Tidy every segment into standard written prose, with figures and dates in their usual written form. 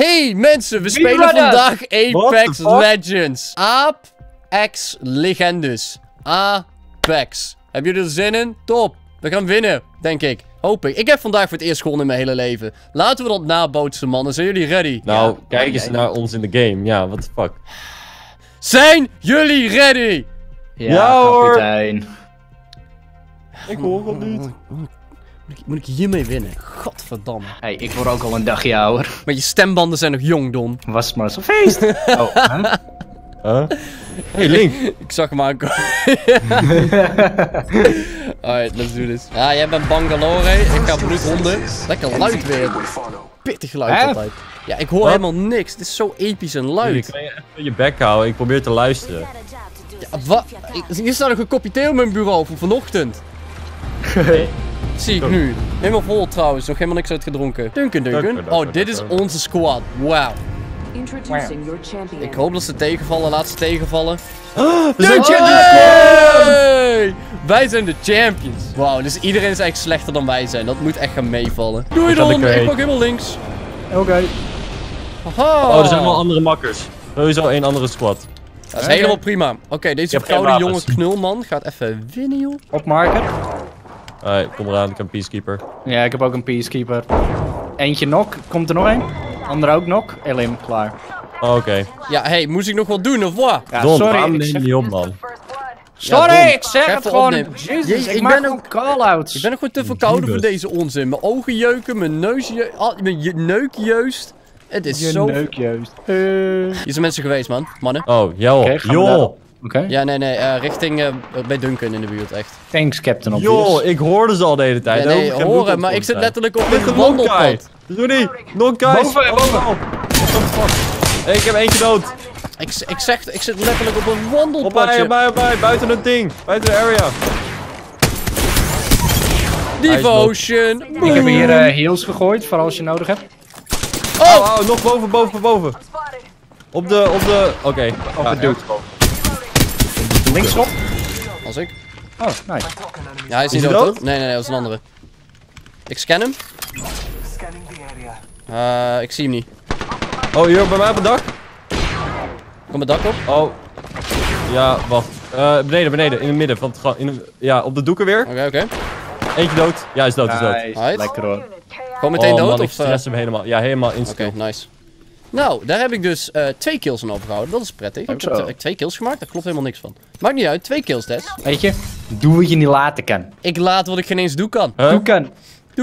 Hey mensen, we spelen vandaag Apex Legends. Apex Legends. Apex. Hebben jullie er zin in? Top. We gaan winnen, denk ik. Hoop ik. Ik heb vandaag voor het eerst gewonnen in mijn hele leven. Laten we dat nabootsen, mannen. Zijn jullie ready? Nou, ja, kijk eens naar ons in de game. Ja, what the fuck. Zijn jullie ready? Ja hoor. Ik hoor het niet. Moet ik hiermee winnen? Godverdamme. Hey, ik word ook al een dagje ouder. Maar je stembanden zijn nog jong, Don. Was het maar zo'n feest. Oh, hè? Hey, Link. Ik zag hem aankomen. Alright, let's do this. Ja, jij bent Bangalore. Ik ga bloedhonden. Lekker luid weer. Pittig luid altijd. Ja, ik hoor helemaal niks. Het is zo episch en luid. Ik kan je even je bek houden. Ik probeer te luisteren. Ja, wat? Hier staat nog een kopje thee op mijn bureau van vanochtend. Hey. Zie ik nu. Helemaal vol trouwens. Nog helemaal niks uitgedronken. Duncan. Oh, dit is onze squad. Wauw. Ik hoop dat ze tegenvallen. Laat ze tegenvallen. Duncan! Hey! Wij zijn de champions. Wauw, dus iedereen is eigenlijk slechter dan wij zijn. Dat moet echt gaan meevallen. Doei dan. Ik pak helemaal links. Oké. Oh, er zijn wel andere makkers. Sowieso één andere squad. Dat is helemaal prima. Oké, deze gouden jonge knulman gaat even winnen, joh. Opmaken. Allee, kom eraan, ik heb een peacekeeper. Ja, ik heb ook een peacekeeper. Eentje nok, komt er nog een? Andere ook nok, elim, klaar. Oh, oké. Ja, hey, moest ik nog wat doen of wat? Ja, Don, sorry, waarom neem je niet op, man? Sorry, ja, ik zeg het gewoon. Jezus, ik ben ook call-outs. Ik ben nog gewoon te verkouden voor deze onzin. Mijn ogen jeuken, mijn neus jeukt, mijn neuk jeukt. Het is zo... neuk jeukt. Hier zijn mensen geweest, man. Mannen. Oh, joh. Okay. Ja, nee, richting bij Duncan in de buurt, echt. Thanks, Captain Obvious. Joh, ik hoorde ze al de hele tijd. Ja, nee, horen, maar ik zit letterlijk op dit wandelpad. Roedie, non-guys. Boven. Hey, ik heb eentje dood. Ik zit letterlijk op een wandelpad. Op mij, buiten het ding. Buiten de area. Devotion. Ik heb hier heals gegooid, voor als je nodig hebt. Oh, nog boven. Op de... Oké. Op het dude. Links op. Als ik. Oh, nice. Ja, hij is niet dood. Nee, dat is een andere. Ik scan hem. Ik zie hem niet. Oh, hier bij mij op het dak. Kom het dak op. Oh. Ja, wacht. Beneden, in het midden. Van het ja, op de doeken weer. Oké. Eentje dood. Ja, hij is dood. Nice. Lekker hoor. Gewoon meteen dood? Man, of? Ik stress hem helemaal. Ja, helemaal instant. Oké, nice. Nou, daar heb ik dus 2 kills aan opgehouden. Dat is prettig. Ik heb 2 kills gemaakt. Daar klopt helemaal niks van. Maakt niet uit. 2 kills, Des. Weet je, doe wat je niet laten kan. Ik laat wat ik geen eens doen kan. Huh? Doe kan.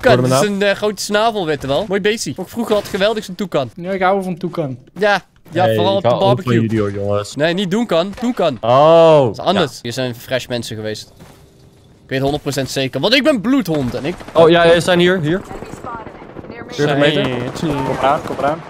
Dat is een grote snavel, weet je wel. Mooi beestie. Ook vroeger had geweldig zo'n toekan. Ja, ik hou van toekan. Ja, hey, vooral op de barbecue. Jongens. Nee, niet doen kan. Toekan. Oh. Dat is anders. Ja. Hier zijn fresh mensen geweest. Ik weet 100% zeker. Want ik ben bloedhond en ik... Oh, ja, ze zijn hier. 40 meter. Kom eraan.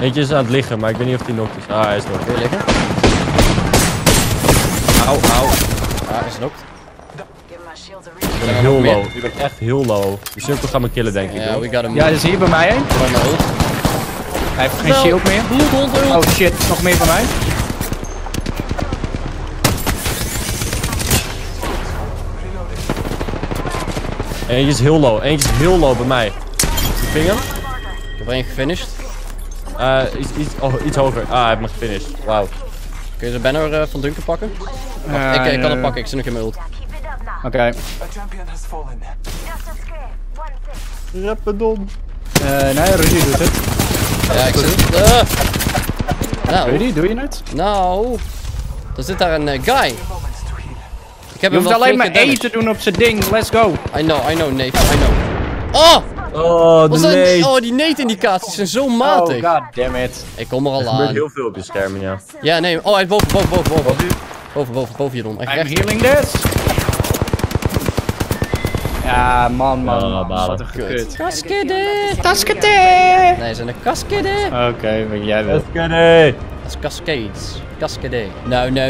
Eentje is aan het liggen, maar ik weet niet of hij knokt is. Ah, hij is knokt. Wil je liggen? Auw. Ah, hij is knokt. Ik ben heel low. Ik ben echt heel low. De cirkel gaat me killen, denk ik. Ja, dus hier bij mij heen. Hij heeft geen shield meer. Oh shit, nog meer van mij. Eentje is heel low bij mij. Ik ping hem. Ik heb er één gefinished. Iets hoger. Ah, hij heeft me gefinished. Wauw. Kun je de banner van Duncan pakken? Ik kan hem pakken, ik zit nog in mijn ult. Oké. Rappedon. Nee, Roedie doet het. Ja, ik zit nou. Roedie, doe je het? Nou. Er zit daar een guy. Je hoeft alleen maar E te doen op zijn ding. Let's go. I know, Nathan, I know. Oh! Oh, die Nathan-indicaties zijn zo matig. Oh, goddammit. Ik kom er al aan. Er heel veel op je schermen, ja. Ja, nee. Oh, hij is boven hier, Don. I'm healing this. Ja, man. Wat een kut. Kaskade! Nee, zijn er kaskade. Oké, wat jij weet. Kaskade! Dat is cascades. Kaskade.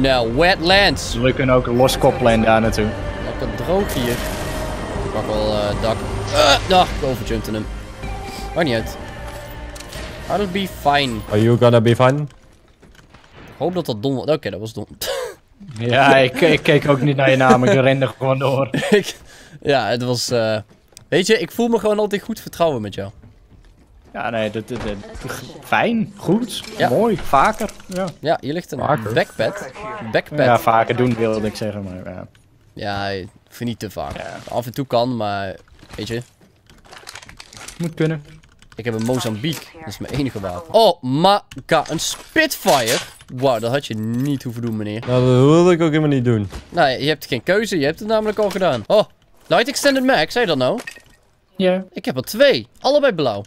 No. Wetlands. We kunnen ook een los koppelen daar naartoe. Lekker droog hier. Ik pak wel dak. Ik overjumpte hem. Maakt niet uit. I'll be fine. Are you gonna be fine? Ik hoop dat dat dom was. Oké, dat was dom. Ja, ik keek ook niet naar je naam. Ik rende gewoon door. Ja, het was... Weet je, ik voel me gewoon altijd goed vertrouwen met jou. Ja, nee, fijn, goed, ja. Mooi, vaker. Ja. Ja, hier ligt een backpad. Ja, vaker doen wilde ik zeggen, maar ja. Ja, vind niet te vaak. Ja. Af en toe kan, maar weet je. Moet kunnen. Ik heb een Mozambique, dat is mijn enige wapen. Oh my god, een Spitfire! Wauw, dat had je niet hoeven doen, meneer. Nou, dat wilde ik ook helemaal niet doen. Nee, je hebt geen keuze, je hebt het namelijk al gedaan. Oh, Light Extended Mag, zei je dat nou? Ja. Yeah. Ik heb er twee, allebei blauw.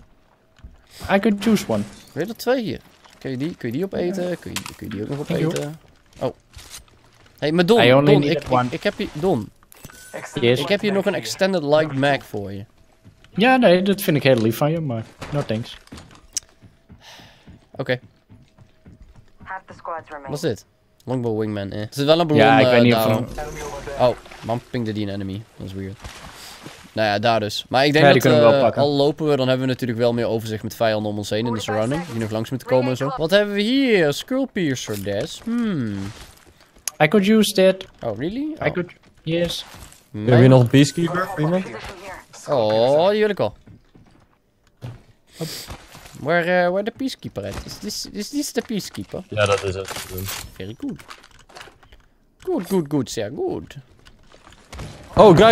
I can choose one. Weer er twee hier. Kun je die opeten? Yeah. Kun je die ook nog opeten? Oh. Hé, hey, maar Don, ik heb hier... Don. Yes. Ik heb hier nog een Extended Light Mag voor je. Ja, nee, dat vind ik heel lief van je, maar no thanks. Oké. Okay. Wat is dit? Longbow Wingman, eh. Is het wel een bron? Ja, ik weet niet of... Oh, man pingde die een enemy. Dat is weird. Nou ja, daar dus. Maar ik denk dat al lopen we, dan hebben we natuurlijk wel meer overzicht met vijanden om ons heen in de surrounding. Die nog langs moeten komen en zo. Wat hebben we hier? Skull piercer des. Hmm. I could use that. Oh, really? Oh. I could... Yes. Hebben we nog een peacekeeper? Oh, jullie al. Waar de peacekeeper uit? Is dit de peacekeeper? Ja, dat is het. Very good. Goed, zeer goed. Oh, guy.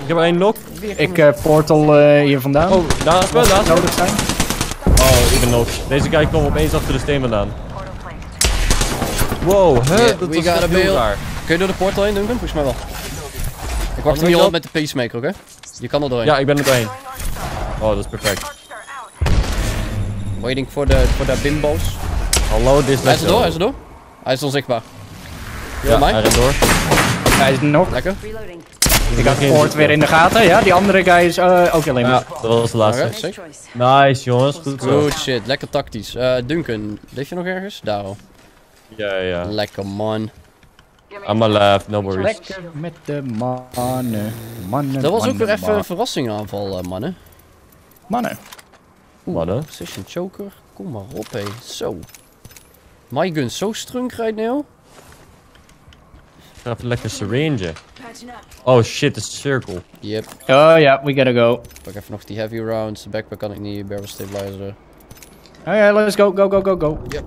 Ik heb er één lock. Ik portal hier vandaan. Oh, daar is wel, daar is nodig zijn. Oh, ik ben knock. Deze guy komt opeens achter de steen vandaan. Wow, hè? Yeah, dat was heel bail. Raar. Kun je door de portal heen, Duncan? Volgens mij wel. Ik wacht hem hier al met de pacemaker, oké? Je kan er doorheen. Ja, ik ben er doorheen. Oh, dat is perfect. Waiting voor de bimbos. Hallo, dit is... Hij is er door, hij is er door. Hij is onzichtbaar. Ja, hij is door. Hij is nog. Lekker. Ik had de poort weer in de gaten, ja. Die andere guy is ook alleen maar. Ja, dat was de laatste. Okay. Nice, jongens. Goed zo. Good shit, lekker tactisch. Duncan, leef je nog ergens? Daar al. Ja. Lekker, man. I'm alive, no worries. Lekker met de mannen. Dat was ook weer even een verrassingaanval, mannen. Oeh, position choker. Kom maar op, hé. Zo. My gun zo strunk right now. Even lekker syringe. Oh shit, de cirkel. Yep. Oh ja, yeah, we gotta go. Pak even nog die heavy rounds. De backpack kan ik niet. Barrel stabilizer. Alright, let's go, go. Yep.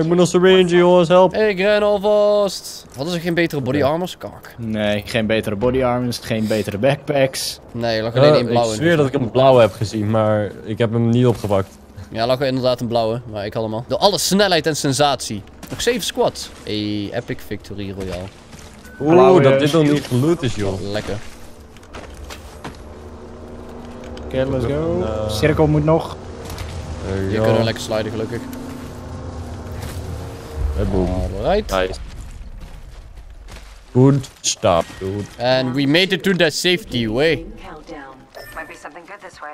Ik moet nog syringe, jongens, help. Ik ren alvast. Hadden ze geen betere body armors? Kak. Nee, geen betere body armors, geen betere backpacks. Nee, lag alleen één blauwe. Ik zweer dat ik een blauwe heb gezien, maar ik heb hem niet opgepakt. Ja, lag er inderdaad een blauwe, maar ik allemaal. Door alle snelheid en sensatie. Nog 7 squads. Hey, epic victory royale. Oeh, dat dit nog niet geloot is, joh. Lekker. Oké, let's go. Cirkel moet nog. Hier kunnen we lekker sliden, gelukkig. Alright. Nice. Good stop, dude. And we made it to the safety way. Might be something good this way.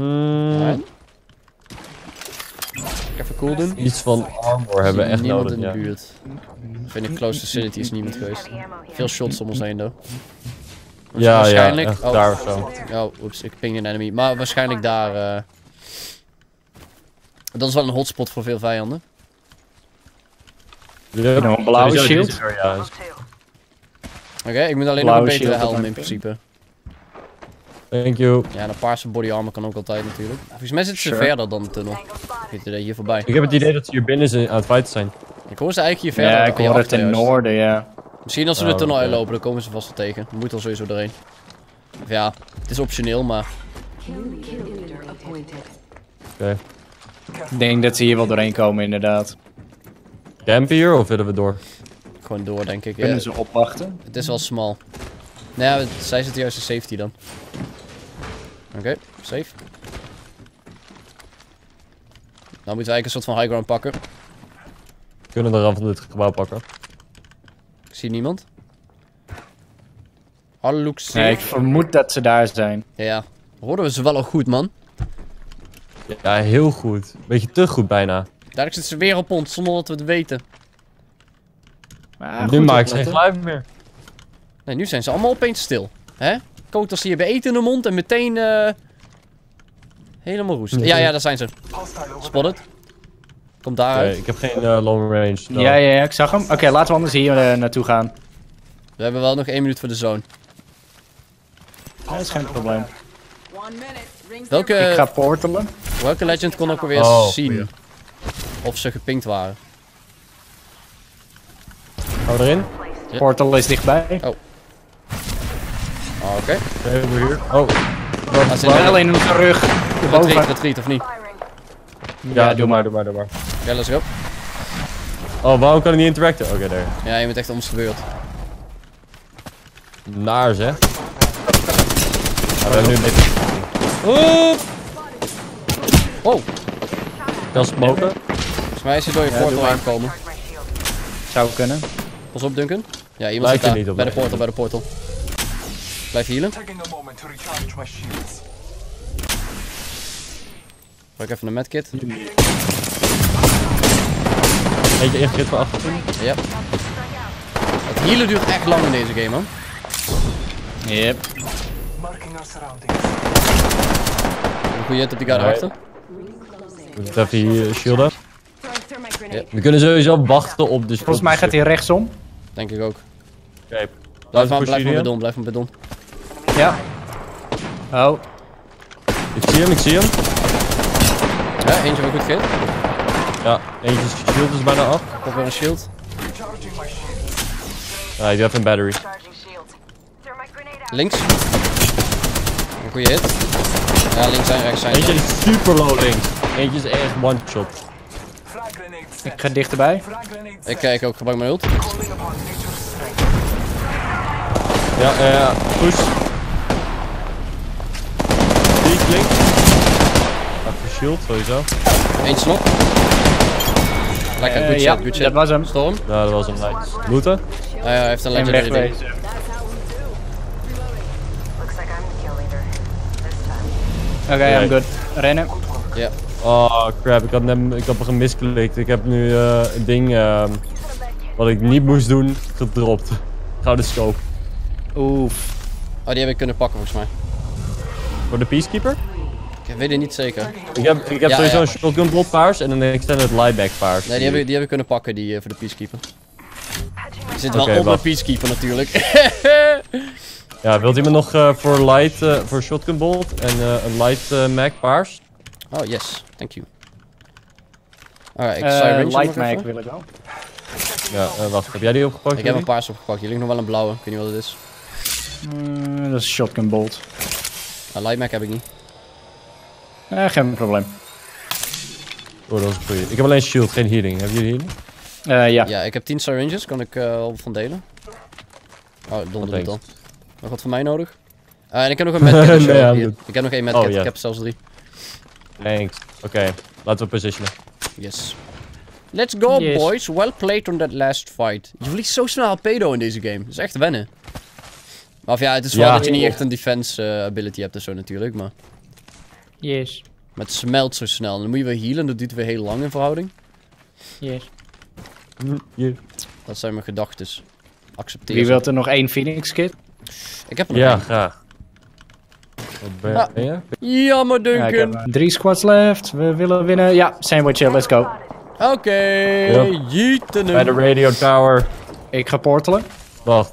Alright. Even cool doen. Iets van armor hebben we echt nodig, in de buurt. Vind ik close facility is niemand geweest. Veel shots om ons heen, though. Ja, waarschijnlijk... ja, echt daar of zo. Oh, oeps, ik ping een enemy. Maar waarschijnlijk daar... Dat is wel een hotspot voor veel vijanden. Nog een blauwe shield. Ja. Oké, ik moet alleen nog een betere helm in principe. Thank you. Ja, en een paarse body armor kan ook altijd natuurlijk. Volgens mij zitten ze verder dan de tunnel. Hier voorbij. Ik heb het idee dat ze hier binnen aan het fighten zijn. Ik hoor ze eigenlijk hier verder. Ja, ik hoor het ten noorden, ja. Misschien als we de tunnel uitlopen, dan komen ze vast wel tegen. Dan moet al sowieso erheen. Of ja, het is optioneel, maar... Oké. Ik denk dat ze hier wel doorheen komen, inderdaad. Campen hier of willen we door? Gewoon door, denk ik. Kunnen ze opwachten? Het is wel smal. Nou ja, zij zitten juist in safety dan. Oké, safe. Nou moeten wij een soort van high ground pakken. We kunnen de rand van dit gebouw pakken. Ik zie niemand. Hallo, nee, ik vermoed dat ze daar zijn. Ja. Hoorden we ze wel al goed, man? Ja, heel goed. Beetje te goed bijna. Dadelijk zitten ze weer op ons, zonder dat we het weten. Maar nu maak ik ze geen geluid meer. Nee, nu zijn ze allemaal opeens stil. Hè? Koters die hebben eten in de mond en meteen... helemaal roest. Ja, daar zijn ze. Spot het. Komt daaruit. Ik heb geen long range. No. Ja, ik zag hem. Oké, laten we anders hier naartoe gaan. We hebben wel nog 1 minuut voor de zone. Dat is geen probleem. Welke... Ik ga portalen. Welke legend kon ook alweer zien of ze gepinkt waren? Hou erin. Ja. Portal is dichtbij. Oh. Oké. Even hier. Oh. Dat is alleen in de rug. Retreat of niet? Ja, doe maar. Ja, let's go. Oh, waarom kan ik niet interacten? Oké, daar. Ja, je bent echt om ons gebeurd. Naar zeg. We hebben nu een beetje... Oeh! Wow. Kan smoken. Volgens mij is hij door je portal heen gekomen. Zou kunnen. Pas op, Duncan. Ja, iemand zit daar. Niet op bij de portal, Blijf healen. Pak even een medkit. Eentje ingekit voor 18. Ja. Het healen duurt echt lang in deze game, man. Yep. Een goede hit op die guy erachter. Moet even die shield af. Yep. We kunnen sowieso wachten op de... Volgens mij gaat hij rechtsom. Denk ik ook. Okay. Blijf maar bij Don. Ja. Oh. Ik zie hem. Ja, eentje wel goed geeft. Ja, eentje shield is bijna af. Komt weer een shield. Ja, ik doe even een battery. Links. Een goede hit. Ja, links en rechts zijn. Eentje is super low links. Eentje is echt one shot. Ik ga dichterbij. Ik kijk ook, gebruik mijn ult. Ja, ja, push. Die links. Even shield, sowieso. Eentje nog. Lekker, goed shot, goed shot. Dat was hem. Storm. Ja, dat was hem. Looten. Ja, hij heeft een legendary ding. Oké, I'm good. Rennen. Ja. Oh crap, ik had hem misklikt. Ik heb nu een ding wat ik niet moest doen, gedropt. Gouden scope. Oeh. Oh, die heb ik kunnen pakken volgens mij. Voor de peacekeeper? Ik weet het niet zeker. Ik heb sowieso een shotgun drop paars en een extended lieback paars. Nee, die heb ik kunnen pakken voor de peacekeeper. Je zit wel op de peacekeeper natuurlijk. Ja, wilt iemand nog voor shotgun bolt en een light mag paars? Oh yes, thank you. Alright, ik light mag wil ik wel. Ja, wacht, heb jij die opgepakt? Ik heb een paars opgepakt, hier ligt nog wel een blauwe, ik weet niet wat het is. Dat is shotgun bolt. Light mag heb ik niet. Geen probleem. Oh, dat is een goeie. Ik heb alleen shield, geen healing. Hebben jullie healing? Ja. Ja, ik heb 10 syringes, kan ik al van delen. Oh, donder dan. Nog wat van mij nodig? En ik heb nog een medkit. Ik heb nog één medkit, ik heb zelfs 3. Thanks. Oké, laten we positionen. Yes. Let's go boys, well played on that last fight. Je verliest zo snel pedo in deze game, dat is echt wennen. Maar of ja, het is wel dat je niet echt een defense ability hebt en zo natuurlijk, maar... Yes. Maar het smelt zo snel, dan moet je weer healen, dat duurt weer heel lang in verhouding. Yes. Dat zijn mijn gedachtes. Accepteer. Wie wilt er nog één Phoenix kit? Ik heb er nog één. Graag. Wat ben je? Jammer, Duncan. Ja, 3 squads left, we willen winnen. Ja, sandwich, let's go. Oké, jieten hem. Bij de radio tower. Ik ga portelen. Wacht.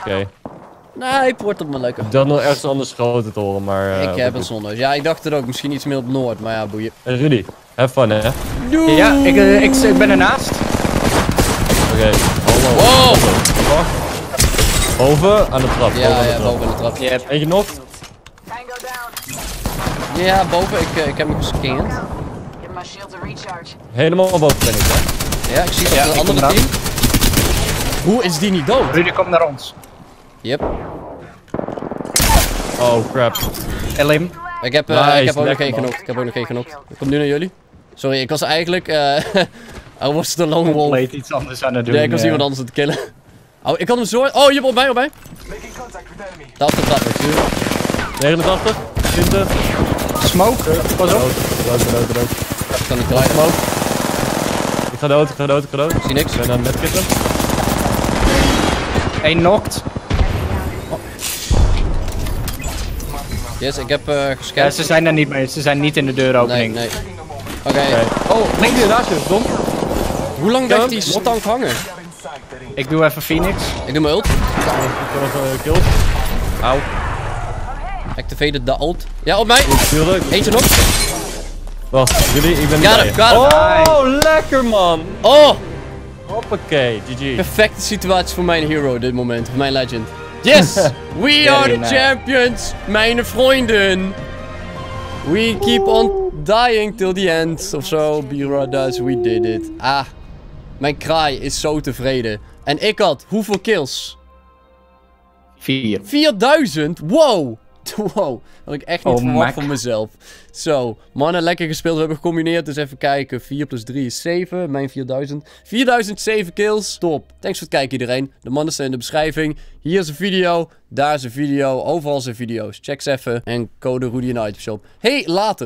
Oké. Nee, portelt me lekker. Dat nog ergens anders groter te horen, maar... ik heb een zonneus. Ja, ik dacht het ook. Misschien iets meer op Noord, maar ja, boeien. Rudy, have fun, hè? Doei! Ja, ik ben ernaast. Oké. Hallo. Wow! Boven aan de trap. Ja, boven aan de trap. Eentje nog? Ja, boven. Ik heb hem gescand. Helemaal boven ben ik, hè? Ja, ik zie dat de andere team. Hoe is die niet dood? Rudy, kom naar ons. Yep. Oh crap. Elim. Ik heb ook nog één genokt. Ik kom nu naar jullie. Sorry, ik was eigenlijk... I was the lone wolf. Ik was iets anders aan het doen. Nee, ik was iemand anders aan het killen. Oh, ik had hem zo... Oh, je hebt op mij. Dat is de trap, natuurlijk. 89. 20. Smoke. Pas op. Dood. Ik kan niet klaar. Smoke. Ik ga dood. Ik zie niks. Ik ben aan het medkitten. 1 knocked. Yes, ik heb gescand. Ja, ze zijn er niet mee, ze zijn niet in de deuropening. Nee. Oké. Oh, link die raadje, Dom. Hoe lang blijft die slottank hangen? Ik doe even Phoenix. Ik doe mijn ult. Ik heb kill. Auw. Activated de ult. Ja, op mij. Natuurlijk. Eentje nog. Wacht, jullie, ik ben erbij. Oh, lekker man. Oh. Hoppakee, GG. Perfecte situatie voor mijn hero dit moment. Voor mijn legend. Yes. We are the champions, mijn vrienden. We keep on dying till the end. Of zo, Bira does, we did it. Ah. Mijn kraai is zo tevreden. En ik had hoeveel kills? 4. 4000? Wow! Wow, had ik echt niet verwacht van mezelf. Zo, mannen, lekker gespeeld. We hebben gecombineerd, dus even kijken. 4 plus 3 is 7, mijn 4000. 4007 kills, top. Thanks voor het kijken iedereen. De mannen staan in de beschrijving. Hier is een video, daar is een video, overal zijn video's. Check ze even en code Roedie in de itemshop. Hey, later!